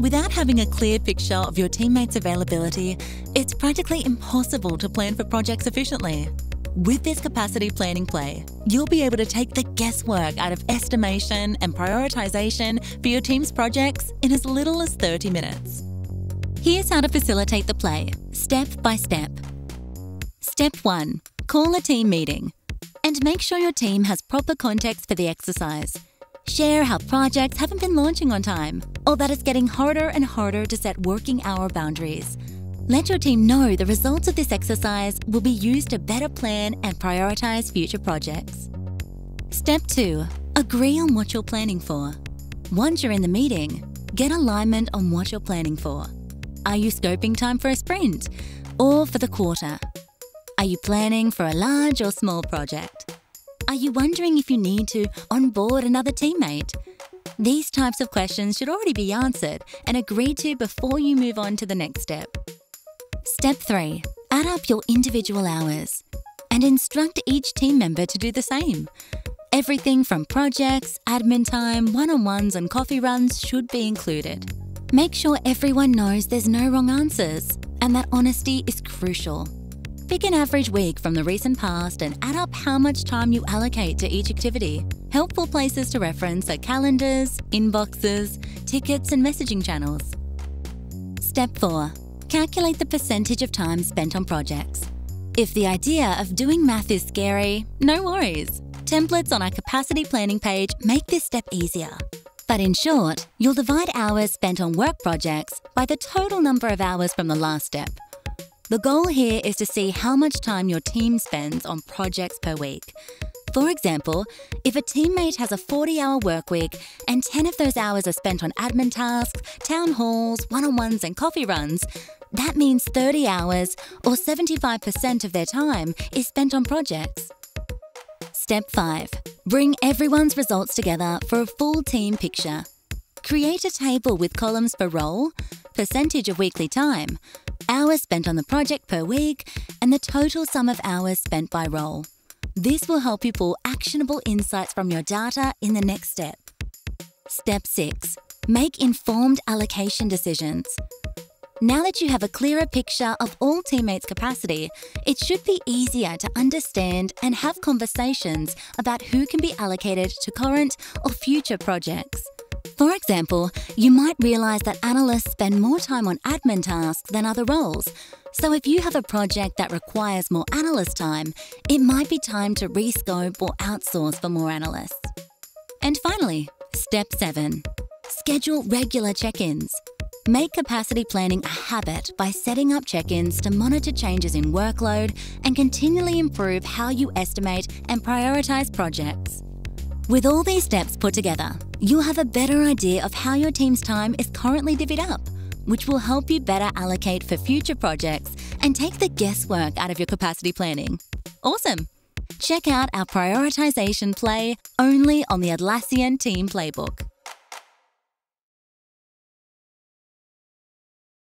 Without having a clear picture of your teammates' availability, it's practically impossible to plan for projects efficiently. With this Capacity Planning Play, you'll be able to take the guesswork out of estimation and prioritization for your team's projects in as little as 30 minutes. Here's how to facilitate the play, step by step. Step 1. Call a team meeting and make sure your team has proper context for the exercise. Share how projects haven't been launching on time or that it's getting harder and harder to set working hour boundaries. Let your team know the results of this exercise will be used to better plan and prioritize future projects. Step 2. Agree on what you're planning for. Once you're in the meeting, get alignment on what you're planning for. Are you scoping time for a sprint or for the quarter? Are you planning for a large or small project? Are you wondering if you need to onboard another teammate? These types of questions should already be answered and agreed to before you move on to the next step. Step 3. Add up your individual hours and instruct each team member to do the same. Everything from projects, admin time, one-on-ones and coffee runs should be included. Make sure everyone knows there's no wrong answers and that honesty is crucial. Pick an average week from the recent past and add up how much time you allocate to each activity. Helpful places to reference are calendars, inboxes, tickets and messaging channels. Step 4. Calculate the percentage of time spent on projects. If the idea of doing math is scary, no worries. Templates on our capacity planning page make this step easier. But in short, you'll divide hours spent on work projects by the total number of hours from the last step. The goal here is to see how much time your team spends on projects per week. For example, if a teammate has a 40-hour work week and 10 of those hours are spent on admin tasks, town halls, one-on-ones and coffee runs, that means 30 hours or 75% of their time is spent on projects. Step 5. Bring everyone's results together for a full team picture. Create a table with columns for role, percentage of weekly time, hours spent on the project per week, and the total sum of hours spent by role. This will help you pull actionable insights from your data in the next step. Step 6. Make informed allocation decisions. Now that you have a clearer picture of all teammates' capacity, it should be easier to understand and have conversations about who can be allocated to current or future projects. For example, you might realize that analysts spend more time on admin tasks than other roles. So if you have a project that requires more analyst time, it might be time to rescope or outsource for more analysts. And finally, step 7. Schedule regular check-ins. Make capacity planning a habit by setting up check-ins to monitor changes in workload and continually improve how you estimate and prioritize projects. With all these steps put together, you'll have a better idea of how your team's time is currently divvied up, which will help you better allocate for future projects and take the guesswork out of your capacity planning. Awesome! Check out our prioritization play only on the Atlassian Team Playbook.